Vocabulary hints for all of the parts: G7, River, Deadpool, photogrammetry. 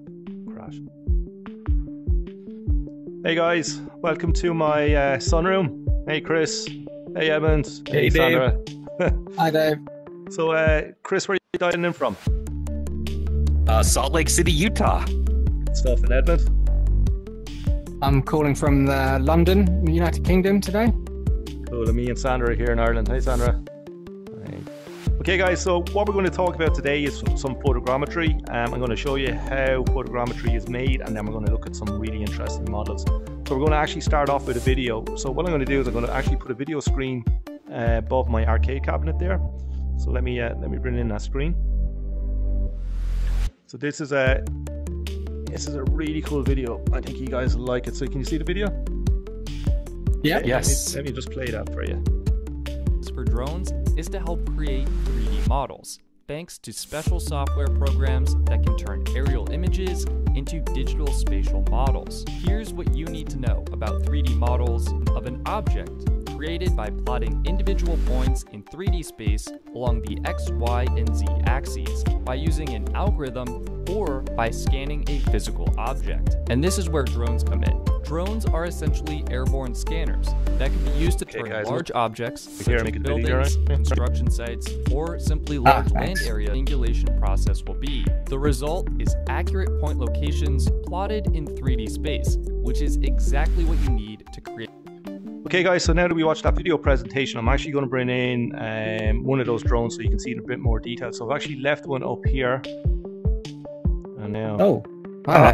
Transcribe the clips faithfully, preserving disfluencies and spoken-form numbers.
crap, crash. Hey guys, welcome to my uh, sunroom. Hey Chris, hey Edmund, hey, hey Sandra. Dave. Hi Dave. So uh, Chris, where are you dialing in from? Uh, Salt Lake City, Utah. Stuff in Edmund. I'm calling from the London, United Kingdom today. Cool, and me and Sandra are here in Ireland. Hey Sandra. Okay guys, so what we're going to talk about today is some photogrammetry. Um, I'm going to show you how photogrammetry is made, and then we're going to look at some really interesting models. So we're going to actually start off with a video. So what I'm going to do is I'm going to actually put a video screen uh, above my arcade cabinet there. So let me uh, let me bring in that screen. So this is a this is a really cool video. I think you guys will like it. So can you see the video? Yeah. Let me, yes. Let me, let me just play that for you. For drones is to help create three D models, thanks to special software programs that can turn aerial images into digital spatial models. Here's what you need to know about three D models of an object created by plotting individual points in three D space along the X, Y, and Z axes by using an algorithm or by scanning a physical object. And this is where drones come in. Drones are essentially airborne scanners that can be used to turn okay, large objects, such as buildings, construction sites, or simply large ah, land area. The triangulation process will be. The result is accurate point locations plotted in three D space, which is exactly what you need to create. Okay guys, so now that we watched that video presentation, I'm actually going to bring in um, one of those drones so you can see it in a bit more detail. So I've actually left one up here. And now... Oh, wow.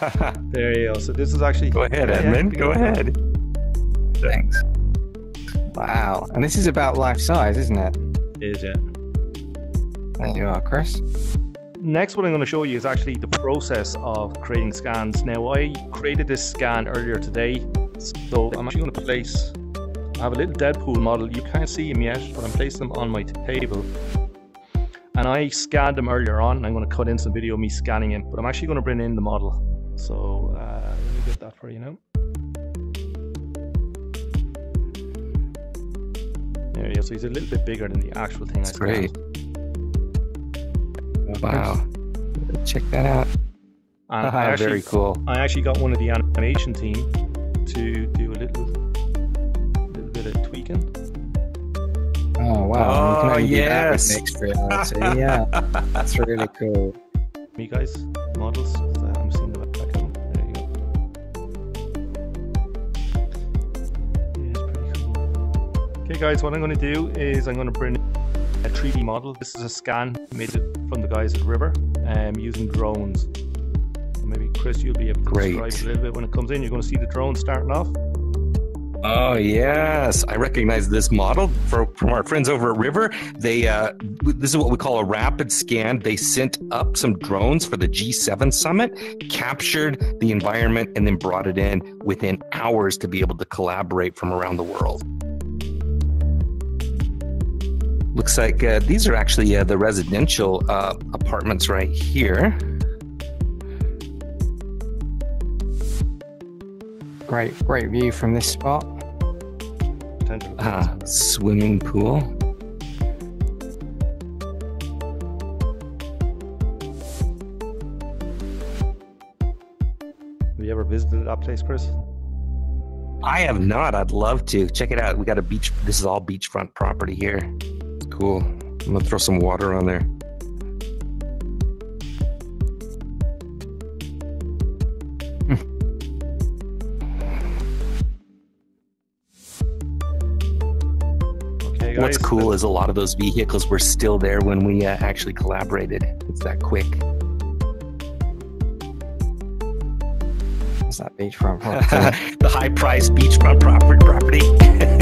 Ah. There you go. So this is actually... Go ahead, Edmund. Go ahead. Thanks. Wow. And this is about life size, isn't it? It is, yeah. There you are, Chris. Next, what I'm going to show you is actually the process of creating scans. Now, I created this scan earlier today. So I'm actually going to place... I have a little Deadpool model. You can't see him yet, but I'm placing him on my table. And I scanned him earlier on. I'm going to cut in some video of me scanning him. But I'm actually going to bring in the model. So uh, let me get that for you now. There you go. So he's a little bit bigger than the actual thing. That's I great. Scanned. Wow. Check that out. And oh, I actually, very cool. I actually got one of the animation team to do a little, little bit of tweaking. Oh wow! Oh, you can only yes. do that with mixed reality. Yeah, that's really cool. Me guys, models. I'm seeing the back of them. There you go. Yeah, it's pretty cool. Okay, guys, what I'm going to do is I'm going to bring a three D model. This is a scan made from the guys at River, um, using drones. So maybe Chris, you'll be able to Great. describe it a little bit when it comes in. You're going to see the drone starting off. Oh yes, I recognize this model from, from our friends over at River. They uh, this is what we call a rapid scan. They sent up some drones for the G seven summit, captured the environment, and then brought it in within hours to be able to collaborate from around the world. Looks like uh, these are actually uh, the residential uh, apartments right here. Great, great view from this spot. Ah, swimming pool. Have you ever visited that place, Chris? I have not. I'd love to. Check it out. We got a beach. This is all beachfront property here. It's cool. I'm gonna throw some water on there. What's cool is a lot of those vehicles were still there when we uh, actually collaborated. It's that quick. It's that beachfront property. The high-priced beachfront property.